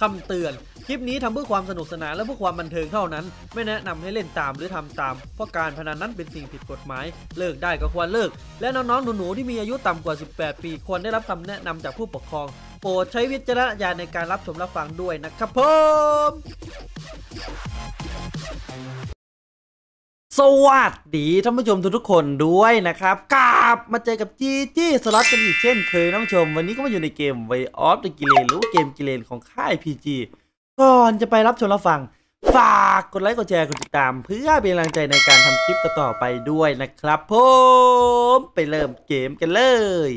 คำเตือนคลิปนี้ทำเพื่อความสนุกสนานและเพื่อความบันเทิงเท่านั้นไม่แนะนำให้เล่นตามหรือทำตามเพราะการพนันนั้นเป็นสิ่งผิดกฎหมายเลิกได้ก็ควรเลิกและน้องๆหนูๆที่มีอายุต่ำกว่า18ปีควรได้รับคำแนะนำจากผู้ปกครองโปรดใช้วิจารณญาณในการรับชมรับฟังด้วยนะครับผมสวัสดีท่านผู้ชมทุกคนด้วยนะครับกลับมาเจอกับจีจี้สล็อตกันอีกเช่นเคยท่านผู้ชมวันนี้ก็มาอยู่ในเกม Way of the Gillen หรือเกมกิเลนของค่าย PG ก่อนจะไปรับชมรับฟังฝากกดไลค์กดแชร์กดติดตามเพื่อเป็นกำลังใจในการทำคลิปต่อไปด้วยนะครับผมไปเริ่มเกมกันเลย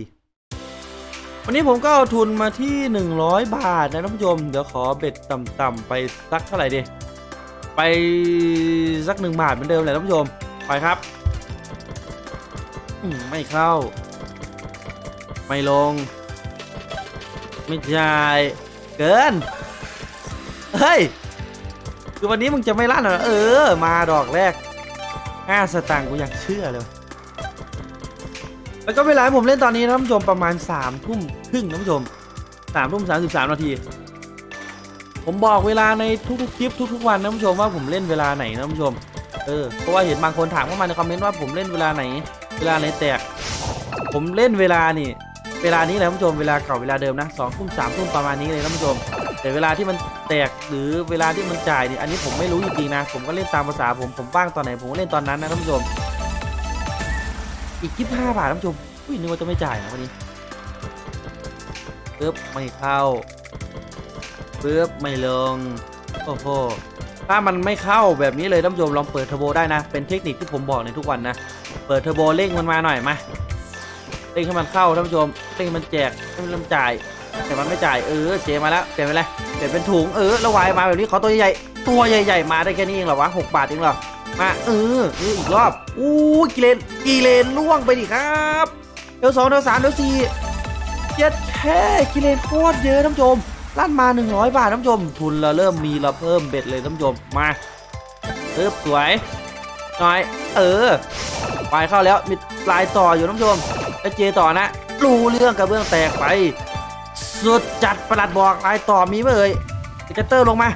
วันนี้ผมก็เอาทุนมาที่100บาทนะท่านผู้ชมเดี๋ยวขอเบ็ดต่ำๆไปสักเท่าไหร่ดีไปสัก1บาทเหมือนเดิมเลยท่านผู้ชมไปครับไม่เข้าไม่ลงไม่จ่ายเกินเฮ้ยคือวันนี้มึงจะไม่ลั่นหรอมาดอกแรก5สตางค์กูอยากเชื่อเลยแล้วก็เวลาผมเล่นตอนนี้ท่านผู้ชมประมาณ3 ทุ่มครึ่งท่านผู้ชม3 ทุ่ม 33 นาทีผมบอกเวลาในทุกๆคลิปทุกๆวันนะผู้ชมว่าผมเล่นเวลาไหนนะผู้ชมเพราะว่าเห็นบางคนถามเข้ามาในคอมเมนต์ว่าผมเล่นเวลาไหนแตกผมเล่นเวลานี่เวลานี้แหละผู้ชมเวลาเก่าเวลาเดิมนะ2 ทุ่ม 3 ทุ่มประมาณนี้เลยนะผู้ชมแต่เวลาที่มันแตกหรือเวลาที่มันจ่ายนี่อันนี้ผมไม่รู้จริงๆนะผมก็เล่นตามภาษาผมว่างตอนไหนผมก็เล่นตอนนั้นนะผู้ชมอีก25 บาทผู้ชมอุ้ยนึกว่าจะไม่จ่ายนะวันนี้ไม่เข้าไม่ลงโอ้โหถ้ามันไม่เข้าแบบนี้เลยท่านผู้ชมลองเปิดเทอร์โบได้นะเป็นเทคนิคที่ผมบอกในทุกวันนะเปิดเทอร์โบเร่งมันมาหน่อยมาเร่งให้มันเข้าท่านผู้ชมเร่งมันแจกให้มันจ่ายแต่มันไม่จ่ายเจมาแล้วเปลี่ยนไปเลยเปลี่ยนเป็นถุงละวายมาแบบนี้ขอตัวใหญ่ตัวใหญ่ๆมาได้แค่นี้เองเหรอวะ6 บาทเองเหรอมาอีกรอบอู้กิเลนล่วงไปดิครับเดี๋ยว2 เดี๋ยว 3 เดี๋ยว 4 7แค่กิเลนโคตรเยอะท่านผู้ชมลั่นมา100 บาทท่านผู้ชมทุนเราเริ่มมีเราเพิ่มเบ็ดเลยท่านผู้ชมมาสวยหน่อยไปเข้าแล้วมีปลายต่ออยู่ท่านผู้ชมไอเจต่อนะรู้เรื่องกระเบื้องแตกไปสุดจัดประหลัดบอกปลายต่อมีไหมสเก็ตเตอร์ลงมา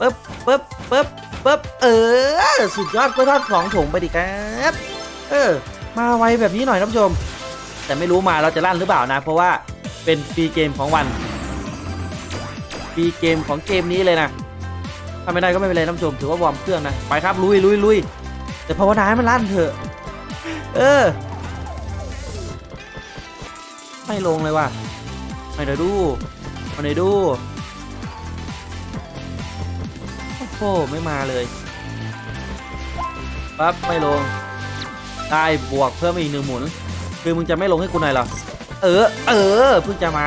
ปึ๊บสุดยอดกล้วยทอด2 ถุงไปดิครับมาไวแบบนี้หน่อยท่านผู้ชมแต่ไม่รู้มาเราจะลั่นหรือเปล่านะเพราะว่าเป็นฟรีเกมของวันปีเกมของเกมนี้เลยนะถ้าไม่ได้ก็ไม่เป็นไรท่านผู้ชมถือว่าวอร์มเครื่องนะไปครับลุยแต่ภาวนาให้มันลั่นเถอะไม่ลงเลยว่ะไม่ได้ดูโอ้โหไม่มาเลยปั๊บไม่ลงได้บวกเพิ่มอีก1 หมุนคือมึงจะไม่ลงให้กูหน่อยเหรอเพิ่งจะม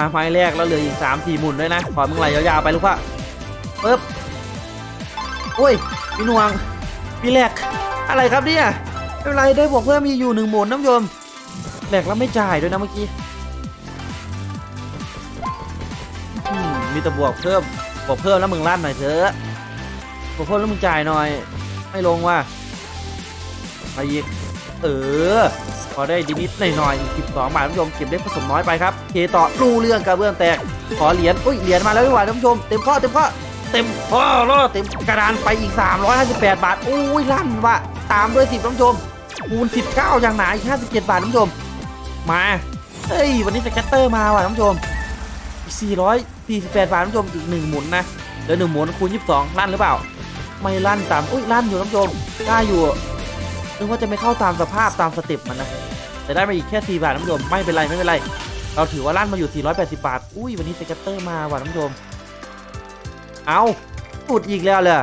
าไม้แรกแล้วเหลืออีก 3-4 หมุนด้วยนะขอมึงไหลยาวๆไปลูกพ่ออุ้ยพี่นวงพี่แหลกอะไรครับเนี่ยไม่เป็นไรได้บอกเพิ่มมีอยู่1 หมุนน้ำยมแหลกแล้วไม่จ่ายด้วยนะเมื่อกี้มีแต่บวกเพิ่มแล้วมึงลั่นหน่อยเถอะบวกเพิ่มแล้วมึงจ่ายหน่อยไม่ลงว่ะไปอีกพอได้ดิมิทหน่อยๆ12 บาทท่านผู้ชมเก็บเล็กผสมน้อยไปครับเคต่อรู้เรื่องกระเบื้องแตกขอเหรียญอุ้ยเหรียญมาแล้วด้วยท่านผู้ชมเต็มข้อรอดเต็มกระดานไปอีก358 บาทอุ้ยลั่นวะตามด้วย10ท่านผู้ชมคูณ19อย่างหนาอีก57 บาทท่านผู้ชมมาเฮ้ยวันนี้สเก็ตเตอร์มาว่ะท่านผู้ชมอีก448 บาทท่านผู้ชมอีก1 หมุนนะเหลือ1 หมุนคูณ22ลั่นหรือเปล่าไม่ลั่นตามอุ้ยลั่นอยู่ท่านผู้ชมได้อยู่นึกว่าจะไม่เข้าตามสภาพตามสเต็ปมันนะแต่ได้มาอีกแค่4 บาทท่านผู้ชมไม่เป็นไรเราถือว่าลั่นมาอยู่480 บาทอุ้ยวันนี้สเก็ตเตอร์มาว่ะท่านผู้ชมเอาหลุดอีกแล้วเลย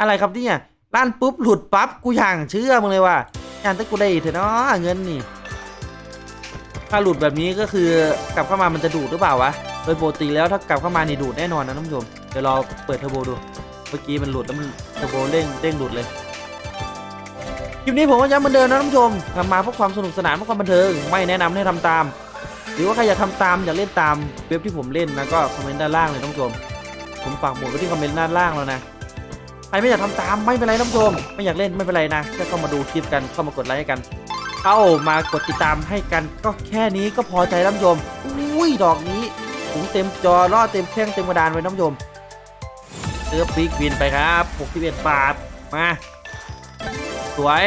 อะไรครับเนี่ยลั่นปุ๊บหลุดปั๊บกูอย่างเชื่อมึงเลยว่ะงานแต่กูได้เถอะเนาะเงินนี่ถ้าหลุดแบบนี้ก็คือกลับเข้ามามันจะดูดหรือเปล่าวะโดยปกติแล้วถ้ากลับเข้ามานี่ดูดแน่นอนนะท่านผู้ชมเดี๋ยวเราเปิดเทอร์โบดูเมื่อกี้มันหลุดแล้วมันเทอร์โบเร่งหลุดเลยคลิปนี้ผมก็ย้ำเหมือนเดิมนะท่านผู้ชมทำมาเพื่อความสนุกสนานเพื่อความบันเทิงไม่แนะนำให้ทำตามหรือว่าใครอยากทำตามอยากเล่นตามเว็บที่ผมเล่นนะก็คอมเมนต์ด้านล่างเลยท่านผู้ชมผมปักหมุดไว้ที่คอมเมนต์ด้านล่างแล้วนะใครไม่อยากทำตามไม่เป็นไรท่านผู้ชมไม่อยากเล่นไม่เป็นไรนะแค่เข้ามาดูคลิปกันเข้ามากดไลค์กันเข้ามากดติดตามให้กันก็แค่นี้ก็พอใจท่านผู้ชม อุ้ยดอกนี้ผมเต็มจอล่อเต็มแข้งเต็มกระดานไว้น้ำยมเสื้อปีกวินไปครับ61บาทมาสวย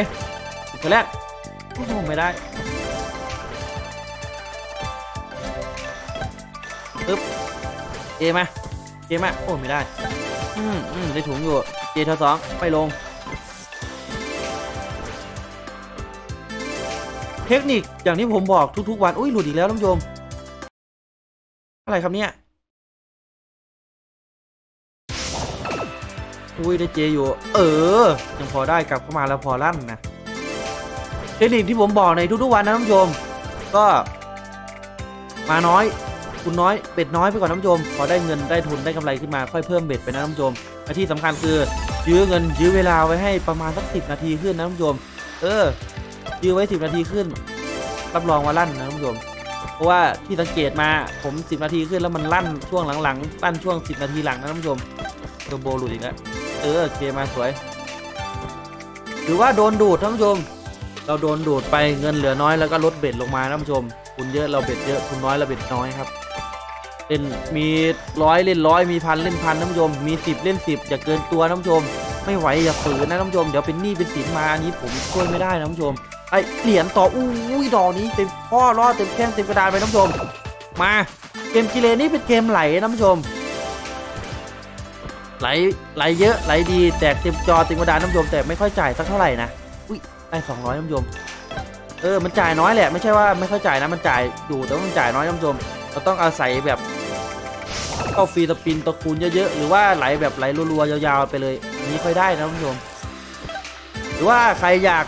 ตัวแรกไม่ได้ปึ๊บเจมาโอ้ไม่ได้ได้ถุงอยู่เจทสองไปลงเทคนิคอย่างที่ผมบอกทุกๆวันอุ้ยหลุดอีกแล้วท่านผู้ชมอะไรครับเนี่ยอุ้ยได้เจอยู่ยังพอได้กลับเข้ามาแล้วพอลั่นนะเทคนิคที่ผมบอกในทุกๆวันนะท่านผู้ชมก็มาน้อยคุณน้อยเบ็ดน้อยไปก่อนท่านผู้ชมพอได้เงินได้ทุนได้กำไรขึ้นมาค่อยเพิ่มเบ็ดไปนะท่านผู้ชมและที่สำคัญคือยื้อเงินยื้อเวลาไว้ให้ประมาณสัก10นาทีขึ้นนะท่านผู้ชมยื้อไว้10นาทีขึ้นรับรองว่าลั่นนะท่านผู้ชมเพราะว่าที่สังเกตมาผม10นาทีขึ้นแล้วมันลั่นช่วงหลังๆลั่นช่วง10นาทีหลังนะท่านผู้ชมเทอร์โบหลุดอีกแล้วเคมาสวยหรือว่าโดนดูดท่านผู้ชมเราโดนดูดไปเงินเหลือน้อยแล้วก็ลดเบ็ดลงมาท่านผู้ชมคุณเยอะเราเบ็ดเยอะคุณน้อยเราเบ็ดน้อยครับเล่นมี100เล่น100มีพันเล่นพันท่านผู้ชมมี10เล่น10อย่าเกินตัวท่านผู้ชมไม่ไหวอย่าฝืนนะท่านผู้ชมเดี๋ยวเป็นหนี้เป็นสินมาอันนี้ผมช่วยไม่ได้นะท่านผู้ชมไอเหรียญต่ออุ้ยดอกนี้เต็มข้อล่อเต็มแข้งเต็มกระดานไปท่านผู้ชมมาเกมกิเลนี่เป็นเกมไหลนะท่านผู้ชมไหลเยอะไหลดีแตกเต็มจอเต็มกระดานท่านผู้ชมแต่ไม่ค่อยจ่ายสักเท่าไหร่นะอุ้ยได้200ท่านผู้ชมมันจ่ายน้อยแหละไม่ใช่ว่าไม่ค่อยจ่ายนะมันจ่ายอยู่แต่มันจ่ายน้อยท่านผู้ชมเราต้องอาศัยแบบเข้าฟรีสปินตัวคูณเยอะๆหรือว่าไหลแบบไหลรัวๆยาวๆไปเลยนี้ค่อยได้นะท่านผู้ชมหรือว่าใครอยาก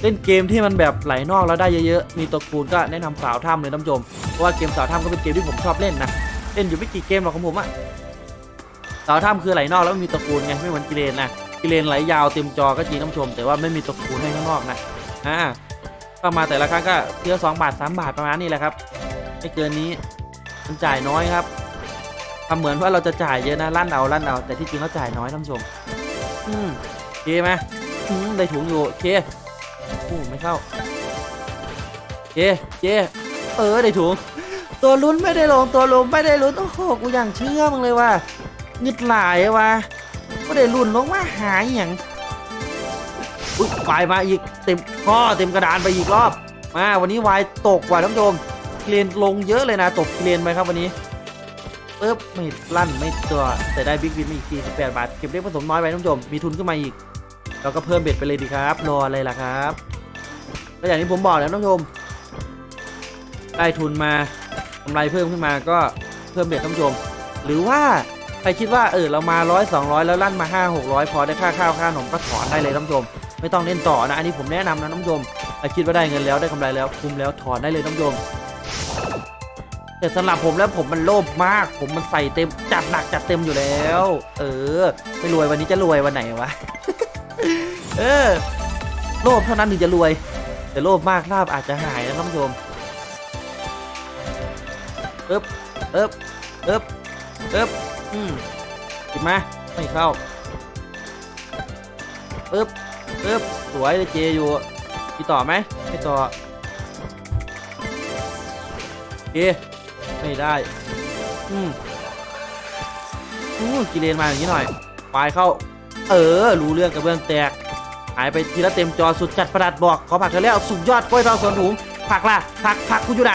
เล่นเกมที่มันแบบไหลนอกแล้วได้เยอะๆมีตัวคูณก็แนะนำสาวถ้ำเลยท่านผู้ชมเพราะว่าเกมสาวถ้ำก็เป็นเกมที่ผมชอบเล่นนะเล่นอยู่ไม่กี่เกมหรอกของผมอะสาวถ้ำคือไหลนอกแล้วมีตัวคูณไงไม่เหมือนกิเลนนะกิเลนไหลยาวเต็มจอก็จริงท่านผู้ชมแต่ว่าไม่มีตัวคูณให้ข้างนอกนะก็มาแต่ละครั้งก็เที่ยว2บาท3บาทประมาณนี้แหละครับไม่เกินนี้มันจ่ายน้อยครับทำเหมือนว่าเราจะจ่ายเยอะนะลั่นเอาแต่ที่จริงเราจ่ายน้อยท่านผู้ชมเคไหมได้ถุงอยู่เคไม่เข้าเคได้ถุงตัวลุ้นไม่ได้ลงตัวลงไม่ได้ลุ้นโอ้โหกูอย่างเชื่อมึงเลยว่าเงินหลายว่ะก็ได้ลุ้นลงมาหายอย่างวายมาอีกเต็มข้อเต็มกระดานไปอีกรอบมาวันนี้วายตกว่ะท่านผู้ชมเกลียนลงเยอะเลยนะตกเกลียนไปครับวันนี้ไม่ลั่นไม่ตัวแต่ได้บิ๊กวินมาอีก48บาทเก็บเล็กผสมน้อยไปท่านผู้ชมมีทุนขึ้นมาอีกเราก็เพิ่มเบ็ดไปเลยดีครับรออะไรล่ะครับก็อย่างที่ผมบอกแล้วท่านผู้ชมได้ทุนมากำไรเพิ่มขึ้นมาก็เพิ่มเบ็ดท่านผู้ชมหรือว่าใครคิดว่าเรามา100 200แล้วลั่นมา500 600พอได้ค่าข้าวค่าขนมก็ถอนได้เลยท่านผู้ชมไม่ต้องเล่นต่อนะอันนี้ผมแนะนำนะท่านผู้ชมใครคิดว่าได้เงินแล้วได้กำไรแล้วคุ้มแล้วถอนได้เลยท่านผู้ชมแต่สำหรับผมแล้วผมมันโลภมากผมมันใส่เต็มจัดหนักจัดเต็มอยู่แล้วไม่รวยวันนี้จะรวยวันไหนวะโลภเท่านั้นถึงจะรวยแต่โลภมากลาภอาจจะหายนะท่านผู้ชมติดมาไม่เข้าสวยเลยเจอยู่ติดต่อไหมไม่ต่อเอ๊ะไม่ได้กิเลนมาอย่างนี้หน่อยปลายเข้ารู้เรื่องกระเบื้องแตกหายไปทีละเต็มจอสุดจัดประดัดบอกขอผักเธอแล้วสุดยอดกล้วยทองสวนถุงผักล่ะผักคุณอยู่ไหน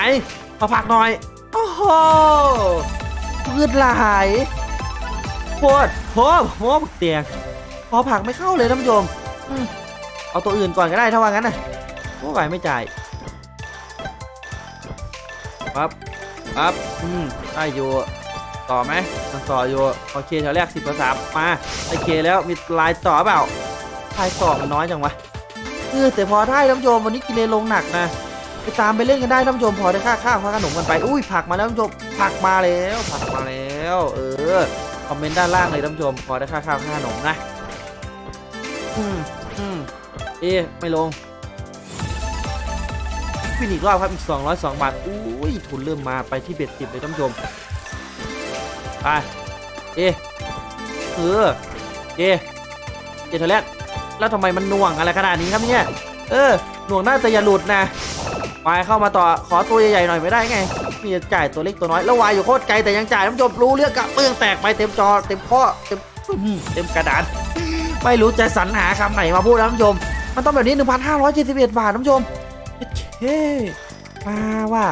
ขอผักหน่อยโอ้โหพืชหลายโคตรโหเตียงขอผักไม่เข้าเลยท่านผู้ชมเอาตัวอื่นก่อนก็ได้ถ้าว่างั้นนะไม่ไหวไม่จ่ายปั๊บได้อยู่ต่อไหมมันต่ออยู่โอเคแถวแรก10 ต่อ 3มาโอเคแล้วมีลายต่อเปล่าลายต่อมันน้อยจังวะแต่พอได้ท่านผู้ชมวันนี้กิเลนลงหนักนะไปตามไปเล่นกันได้ท่านผู้ชมพอได้ค่าข้าวค่าขนมกันไปอุ้ยผักมาแล้วท่านผู้ชมผักมาแล้วคอมเมนต์ด้านล่างเลยท่านผู้ชมพอได้ค่าข้าวค่าขนมนะไม่ลงฟินอีกรอบครับอีก202บาทอุ้ยทุนเริ่มมาไปที่เบ็ด10เลยท่านผู้ชมไปเจเทเลสแล้วทำไมมันหน่วงอะไรขนาดนี้ครับเนี่ยหน่วงหน้าแต่อย่าหลุดนะ วายเข้ามาต่อขอตัวใหญ่ๆหน่อยไม่ได้ไงมีจะจ่ายตัวเล็กตัวน้อยแล้ววายอยู่โคตรไกลแต่ยังจ่ายน้ำจบรู้เรื่องกับเปื้องแตกไปเต็มจอเต็มข้อเต็มกระดานไม่รู้จะสรรหาคำไหนมาพูดแล้วน้ำจมมันต้องแบบนี้ 1,571 บาทน้ำจมเฮ้มาว่า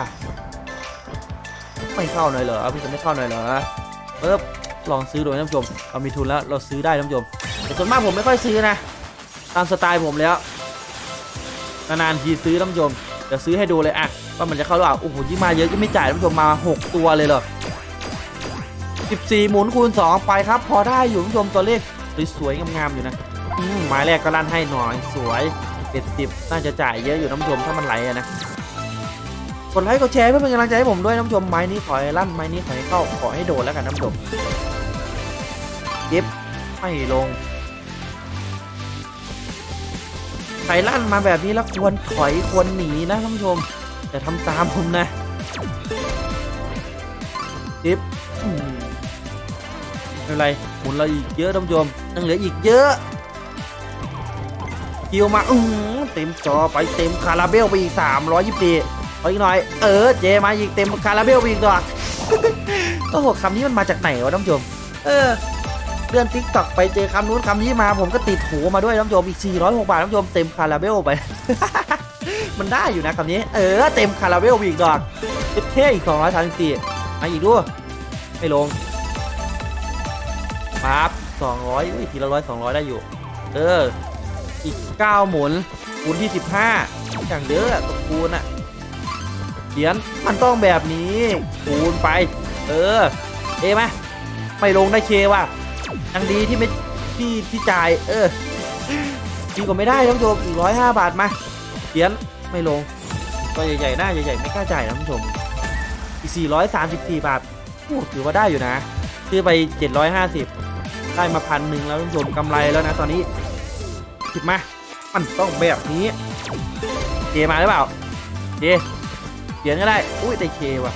ไม่เข้าหน่อยเหรอพี่จะไม่เข้าหน่อยเหรอลองซื้อโดยน้ำจมเรามีทุนแล้วเราซื้อได้น้ำจมแต่ส่วนมากผมไม่ค่อยซื้อนะตามสไตล์ผมแล้วนานๆทีซื้อน้ำจมเดี๋ยวซื้อให้ดูเลยอะว่ามันจะเข้าหรือเปล่าโอ้โหยิ่งมาเยอะยิ่งไม่จ่ายน้ำจมมา6ตัวเลยเหรอ14หมุนคูณ2ไปครับพอได้อยู่น้ำจมตัวเลขสวยๆงามๆอยู่นะหมายแรกก็ลั่นให้หน่อยสวย70น่าจะจ่ายเยอะอยู่น้ำจมถ้ามันไหลนะกดไลค์กดแชร์เพื่อเป็นกำลังใจให้ผมด้วยน้ำจมไม้นี้ขอให้ลั่นไม้นี้ขอให้เข้าขอให้โดนแล้วกันน้ำจมเย็บไม่ลงใครลั่นมาแบบนี้แล้วควรถอยควรหนีนะท่านผู้ชมแต่ทำตามผมนะดิฟไม่เป็นไรหมุนเราอีกเยอะท่านผู้ชมยังเหลืออีกเยอะคิวมาเต็มจอไปเต็มคาราเบลไปอีก324ขออีกหน่อยเจมาอีกเต็มคาราเบลไปอีกดอกโอ้โหคำนี้มันมาจากไหนวะท่านผู้ชมเลื่อนทิกตอกไปเจอคำนู้นคำนี้มาผมก็ติดหูมาด้วยน้ำโยมอีก406บาทน้ำโยมเต็มคาราเบลไป มันได้อยู่นะคำนี้เต็มคาราเบลอีกดอกเท่อีก234มาอีกด้วยไม่ลงปั๊บ200ทีละ100 200ได้อยู่อีก9หมุนคูณที่15อย่างเยอะตกคูณอ่ะเขียนมันต้องแบบนี้คูณไปเอไหมไม่ลงได้เคว่ะยังดีที่ไม่ที่จ่ายดีกว่าไม่ได้ท่านผู้ชม105บาทมาเขียนไม่ลงตัวใหญ่ๆหน้าใหญ่ๆไม่กล้าจ่ายนะท่านผู้ชมอีก434บาทถือว่าได้อยู่นะซื้อไป750ได้มา1,000แล้วท่านผู้ชมกำไรแล้วนะตอนนี้คิดมามันต้องแบบนี้เจมาหรือเปล่าเจเขียนก็ได้อุ้ยแต่เคว่ะ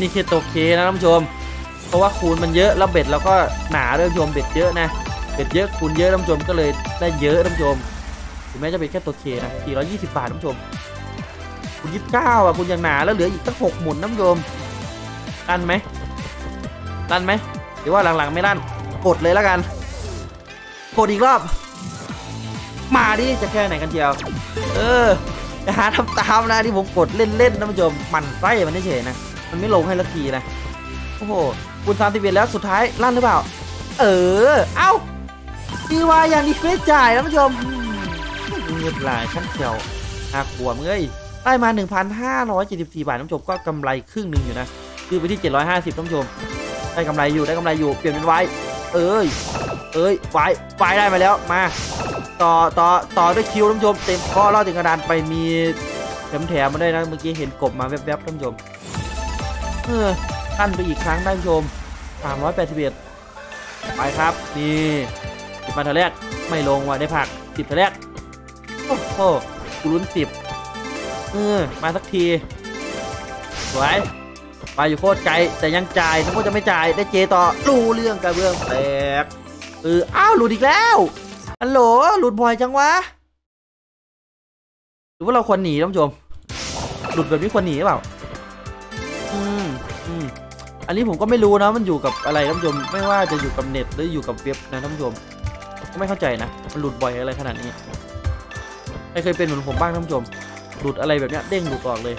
นี่คือตัวเคนะท่านผู้ชมเพราะว่าคูณมันเยอะแล้วเบ็ดเราก็หนาด้วยโยมเบ็ดเยอะนะเบ็ดเยอะคูณเยอะน้ำจมก็เลยได้เยอะน้ำจมถึงแม้จะเป็นแค่ตัวเคนะ420บาทน้ำจมคูณ29อ่ะคูณอย่างหนาแล้วเหลืออีกตั้ง6หมุนน้ำจมลั่นไหมลั่นไหมหรือว่าหลังๆไม่ลั่นกดเลยแล้วกันกดอีกรอบมาดิจะแค่ไหนกันเชียวหาทำตามนะที่ผมกดเล่นๆน้ำจมมันไส้มันเฉยนะมันไม่ลงให้ละทีนะโอ้โหคูณ31แล้วสุดท้ายลั่นหรือเปล่าเอ้าดีว่าอย่างนี้ไม่จ่ายนะท่านผู้ชมเงินหลายชั้นเขียวหักหัวเมื่อยได้มา 1,574 บาทท่านผู้ชมก็กำไรครึ่งหนึ่งอยู่นะคือไปที่750ท่านผู้ชมได้กำไรอยู่เปลี่ยนเป็นไว้ไว้ได้มาแล้วมาต่อด้วยคิวท่านผู้ชมเต็มข้อรอดถึงกระดานไปมีแถมมาได้นะเมื่อกี้เห็นกบมาแวบๆท่านผู้ชมขั้นไปอีกครั้งได้ชม381ไปครับนี่10มาเทแรกไม่ลงว่ะได้ผัก10เทแรกโอ้โหกูลุ้น10มาสักทีสวยไปอยู่โคตรไกลแต่ยังจ่ายทั้งหมดจะไม่จ่ายได้เจต่อรู้เรื่องกระเบื้องแตกอ้าวหลุดอีกแล้วฮัลโหลหลุดบ่อยจังวะหรือว่าเราควรหนีท่านผู้ชมหลุดแบบนี้ควรหนีหรือเปล่าอันนี้ผมก็ไม่รู้นะมันอยู่กับอะไรท่านผู้ชมไม่ว่าจะอยู่กับเน็ตหรืออยู่กับเว็บนะท่านผู้ชมก็ไม่เข้าใจนะมันหลุดบ่อยอะไรขนาดนี้ใครเคยเป็นเหมือนผมบ้างท่านผู้ชมหลุดอะไรแบบนี้เด้งหลุดออกเลย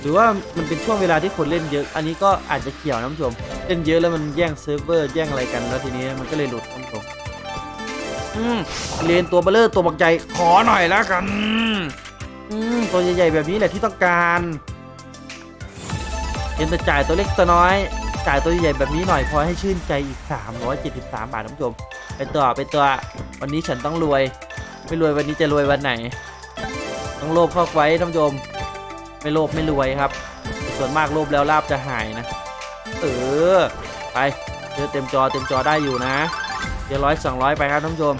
หรือว่ามันเป็นช่วงเวลาที่คนเล่นเยอะอันนี้ก็อาจจะเกี่ยวท่านผู้ชมเล่นเยอะแล้วมันแย่งเซิร์ฟเวอร์แย่งอะไรกันแล้วทีนี้มันก็เลยหลุดท่านผู้ชมเลนตัวเบลเลอร์ตัวบักใจขอหน่อยแล้วกันตัวใหญ่ๆแบบนี้แหละที่ต้องการเห็นแต่จ่ายตัวเล็กตัวน้อยจ่ายตัวใหญ่แบบนี้หน่อยพอให้ชื่นใจอีก373บาทท่านผู้ชมไปต่อวันนี้ฉันต้องรวยไม่รวยวันนี้จะรวยวันไหนต้องโลภเข้าไว้ท่านผู้ชมไม่โลภไม่รวยครับส่วนมากโลภแล้วลาภจะหายนะไปเจอเต็มจอได้อยู่นะเดี๋ยว100 200ไปครับท่านผู้ชม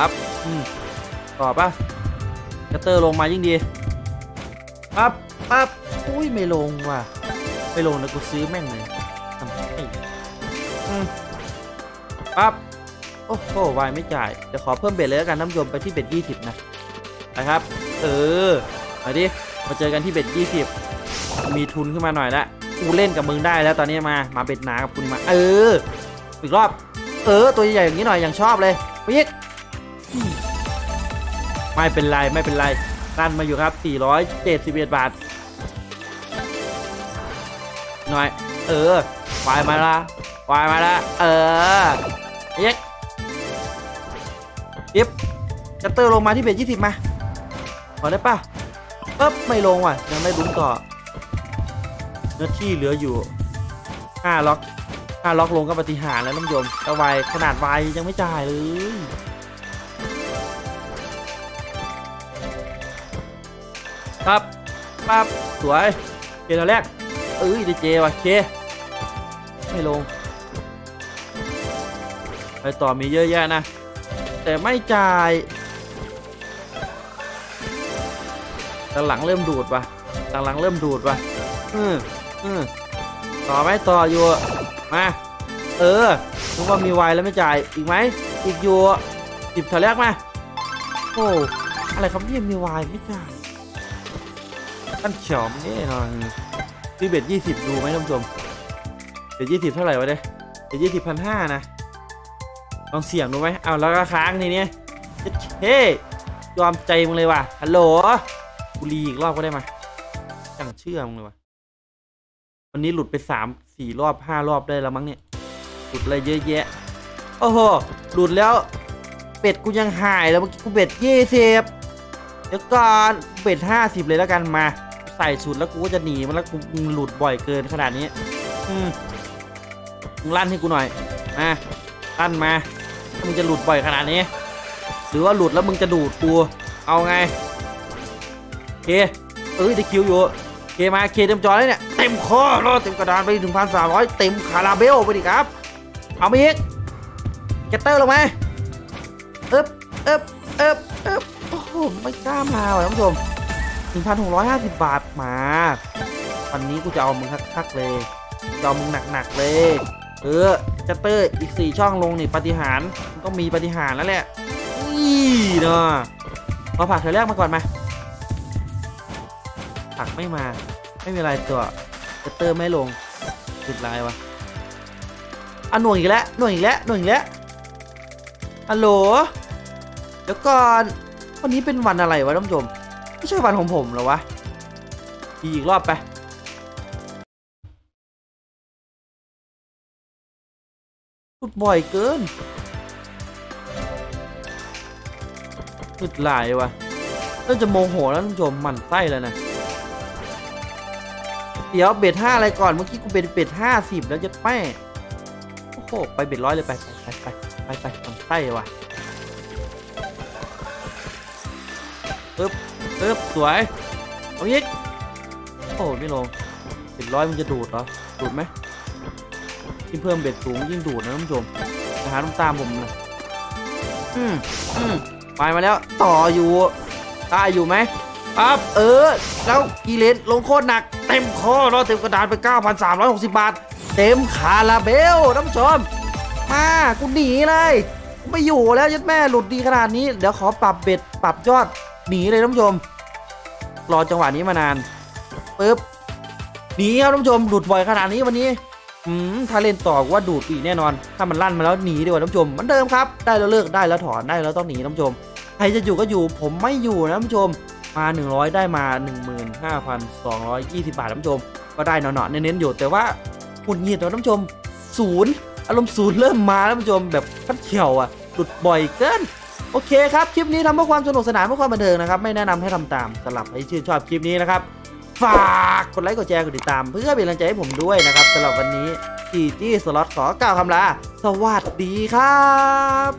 อัพต่อป่ะกระเตอร์ลงมายิ่งดีอัพอุ้ยไม่ลงว่ะไม่ลงนะกูซื้อแม่งเลยทำไมปั๊บ อ้โหวายไม่จ่ายจะขอเพิ่มเบ็ดเลยแล้วกันน้ำยมไปที่เบ็ด20นะนะครับมาดิมาเจอกันที่เบ็ด20มีทุนขึ้นมาหน่อยละกูเล่นกับมึงได้แล้วตอนนี้มาเบ็ดหนากับคุณมาอีกรอบตัวใหญ่อย่างนี้หน่อยอย่างชอบเลยปิ๊กไม่เป็นไรไม่เป็นไรลั่นมาอยู่ครับ471บาทหน่อยวายมาละวายมาละเย็กยิบจะเตอร์ลงมาที่เบส20มาขอได้ป่ะปึ๊บไม่ลงว่ะยังได้ลุ้นต่อเนื้อที่เหลืออยู่5 ล็อกลงกับปฏิหารแล้วน้ำยมตะไวขนาดไวยังไม่จ่ายเลยครับปั๊บสวยเกมแรกดีเจว่ะเคไม่ลงไปต่อมีเยอะแยะนะแต่ไม่จ่ายแต่หลังเริ่มดูดว่ะหลังเริ่มดูดว่ะต่อไหมต่ออยู่มานึกว่ามีไวแล้วไม่จ่ายอีกไหมอีกอยู่หยิบแถวแรกมาโอ้อะไรครับเนี่ยมีไวไม่จ่ายตั้นเฉียวนี่หน่อยที่เบ็ด20ดูไหมท่านผู้ชมเบ็ด20เท่าไหร่วะเนี่ยเบ็ด20,500นะลองเสี่ยงดูไหมเอาแล้วก็ค้างทีนี้เฮ้ยยอมใจมึงเลยว่ะฮัลโหลกูรีอีกรอบก็ได้มาจังเชื่อมึงเลยว่ะวันนี้หลุดไป3-4 รอบ 5 รอบได้แล้วมั้งเนี่ยหลุดอะไรเยอะแยะโอ้โหหลุดแล้วเบ็ดกูยังหายแล้วเมื่อกี้กูเบ็ด20เดี๋ยวก่อนเบ็ด50เลยแล้วกันมาใส่สุดแล้วกูก็จะหนีมันแล้วกูหลุดบ่อยเกินขนาดนี้ลั่นให้กูหน่อยมาลั่นมามึงจะหลุดบ่อยขนาดนี้หรือว่าหลุดแล้วมึงจะดูดกูเอาไงเคได้คิวอยู่เคมาเคเต็มจอเลยเนี่ยเต็มคอรอเต็มกระดานไป1,300เต็มคาราเบลไปดิครับเอาไปอีกแกตเตอร์ลงไหมโอ้โหไม่กล้ามาว่ะท่านผู้ชม1,650 บาทมาวันนี้กูจะเอามึงคักๆเลยจะเอามึงหนักๆเลยจะเตอร์อีก4ช่องลงนี่ปฏิหารต้องมีปฏิหารแล้วแหละเนาะมาผักเธอแรกมาก่อนมาผักไม่มาไม่มีอะไรตัวจะเตอร์ไม่ลงติดลายวะอ่ะหน่วงอีกแล้วหน่วงอีกแล้วหน่วงอีกแล้วฮัลโหลเดี๋ยวก่อนวันนี้เป็นวันอะไรวะท่านผู้ชมไม่ใช่วันของผมหรอวะอีกรอบไปหลุดบ่อยเกินหลุดหลายวะน่าจะโมโหแล้วท่านผู้ชมหมั่นไส้แล้วนะเดี๋ยวเบ็ด5อะไรก่อนเมื่อกี้กูเป็นเบ็ด50แล้วจะแป้โอ้โหไปเบ็ด100เลยไปหมั่นไส้วะสวยเอาอีกโอ้ไม่ลง100มันจะดูดเหรอดูดไหมยิ่งเพิ่มเบ็ดสูงยิ่งดูดนะท่านผู้ชมหาต้องตามผมนะไปมาแล้วต่ออยู่ตายอยู่ไหมปั๊บแล้วกีเลนลงโคตรหนักเต็มคอรอเต็มกระดานไป 9,360 บาทเต็มคาราเบลท่านผู้ชมมากูหนีเลยไม่อยู่แล้วยัดแม่หลุดดีขนาดนี้เดี๋ยวขอปรับเบ็ดปรับยอดหนีเลยท่านผู้ชมรอจังหวะนี้มานานหนีครับท่านผู้ชมดูดบ่อยขนาดนี้วันนี้ถ้าเล่นต่อว่าดูดอีกแน่นอนถ้ามันลั่นมาแล้วหนีดีกว่าท่านผู้ชมเหมือนเดิมครับได้แล้วเลิกได้แล้วถอนได้แล้วต้องหนีท่านผู้ชมใครจะอยู่ก็อยู่ผมไม่อยู่นะท่านผู้ชมมา100ได้มา 15,220 บาทท่านผู้ชมก็ได้หน่อๆเน้นๆอยู่แต่ว่าหงุดหงิดนะท่านผู้ชม0อารมณ์0เริ่มมาท่านผู้ชมแบบขั้นเขียวอ่ะดูดบ่อยเกินโอเคครับคลิปนี้ทำเพื่อความสนุกสนานเพื่อความบันเทิงนะครับไม่แนะนำให้ทำตามสำหรับใครชื่นชอบคลิปนี้นะครับฝากกดไลค์กดแชร์กดติดตามเพื่อเป็นกำลังใจให้ผมด้วยนะครับสำหรับวันนี้จีจี้สล็อตขอกล่าวคำลาสวัสดีครับ